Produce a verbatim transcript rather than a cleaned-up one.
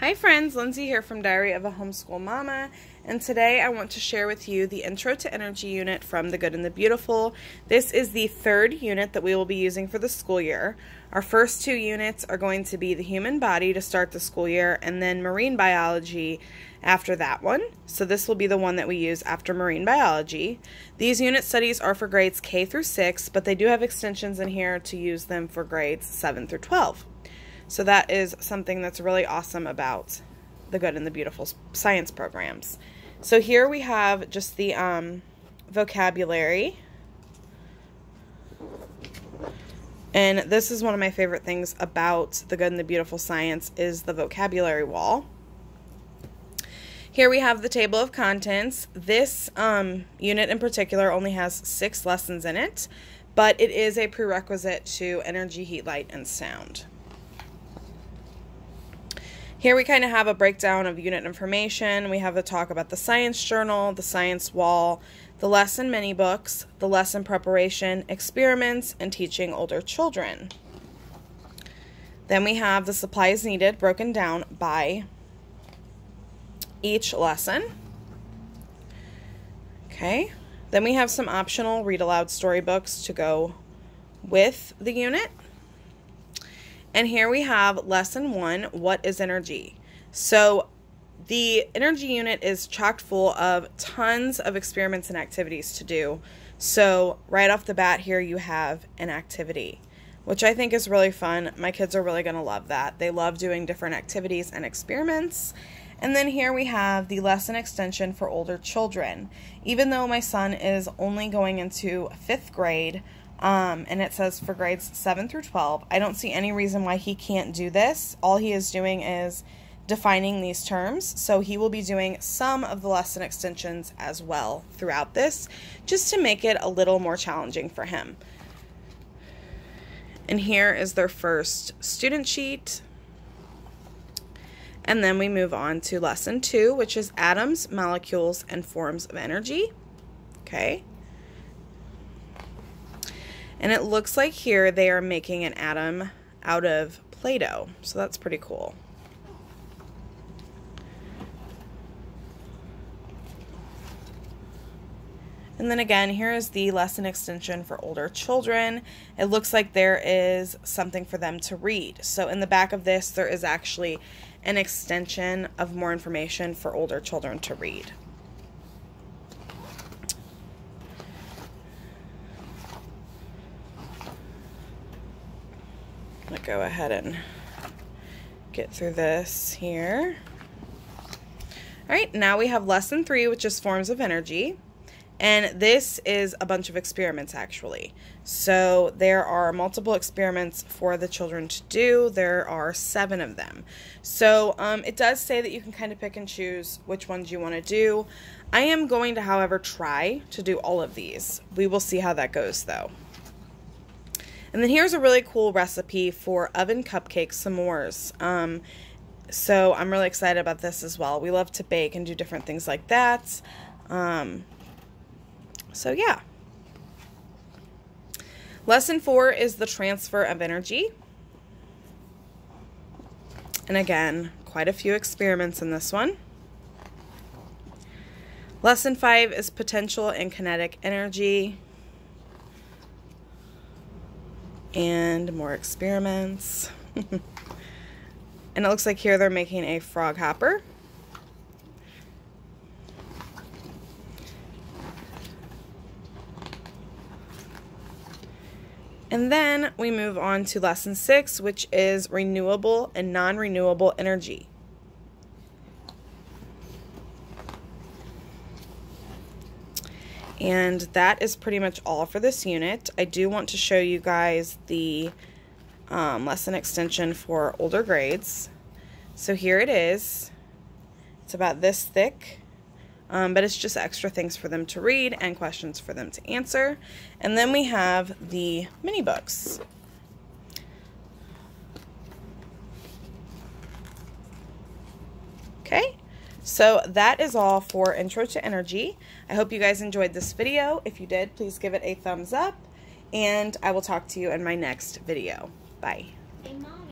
Hi friends, Lindsay here from Diary of a Homeschool Mama, and today I want to share with you the Intro to Energy unit from The Good and the Beautiful. This is the third unit that we will be using for the school year. Our first two units are going to be the human body to start the school year and then marine biology after that one. So this will be the one that we use after marine biology. These unit studies are for grades K through six, but they do have extensions in here to use them for grades seven through twelve. So that is something that's really awesome about the Good and the Beautiful science programs. So here we have just the um, vocabulary. And this is one of my favorite things about the Good and the Beautiful science is the vocabulary wall. Here we have the table of contents. This um, unit in particular only has six lessons in it, but it is a prerequisite to energy, heat, light, and sound. Here we kind of have a breakdown of unit information. We have a talk about the science journal, the science wall, the lesson mini books, the lesson preparation, experiments, and teaching older children. Then we have the supplies needed broken down by each lesson. Okay. Then we have some optional read aloud storybooks to go with the unit. And here we have lesson one, what is energy? So the energy unit is chock full of tons of experiments and activities to do. So right off the bat here you have an activity, which I think is really fun. My kids are really going to love that. They love doing different activities and experiments. And then here we have the lesson extension for older children. Even though my son is only going into fifth grade, Um, and it says for grades seven through twelve. I don't see any reason why he can't do this. All he is doing is defining these terms. So he will be doing some of the lesson extensions as well throughout this, just to make it a little more challenging for him. And here is their first student sheet. And then we move on to lesson two, which is atoms, molecules, and forms of energy. Okay. And it looks like here they are making an atom out of Play-Doh. So that's pretty cool. And then again, here is the lesson extension for older children. It looks like there is something for them to read. So in the back of this, there is actually an extension of more information for older children to read. Go ahead and get through this here. All right, now we have lesson three, which is forms of energy. And this is a bunch of experiments, actually. So there are multiple experiments for the children to do. There are seven of them. So um, it does say that you can kind of pick and choose which ones you want to do. I am going to, however, try to do all of these. We will see how that goes, though. And then here's a really cool recipe for oven cupcake s'mores. Um, so I'm really excited about this as well. We love to bake and do different things like that. Um, so yeah. Lesson four is the transfer of energy. And again, quite a few experiments in this one. Lesson five is potential and kinetic energy. And more experiments. And it looks like here they're making a frog hopper. And then we move on to lesson six, which is renewable and non-renewable energy. And that is pretty much all for this unit. I do want to show you guys the um, lesson extension for older grades. So here it is. It's about this thick, um, but it's just extra things for them to read and questions for them to answer. And then we have the mini books. Okay. So that is all for Intro to Energy. I hope you guys enjoyed this video. If you did, please give it a thumbs up, and I will talk to you in my next video. Bye.